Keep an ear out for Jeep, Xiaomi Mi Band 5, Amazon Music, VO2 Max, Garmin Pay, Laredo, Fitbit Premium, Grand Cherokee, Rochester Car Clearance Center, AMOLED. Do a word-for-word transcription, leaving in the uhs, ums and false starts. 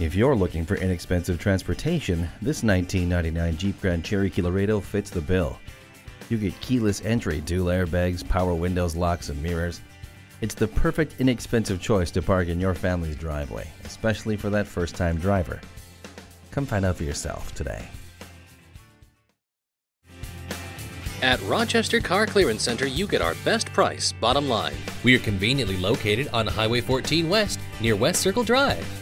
If you're looking for inexpensive transportation, this nineteen ninety-nine Jeep Grand Cherokee Laredo fits the bill. You get keyless entry, dual airbags, power windows, locks, and mirrors. It's the perfect inexpensive choice to park in your family's driveway, especially for that first-time driver. Come find out for yourself today. At Rochester Car Clearance Center, you get our best price, bottom line. We are conveniently located on Highway fourteen West, near West Circle Drive.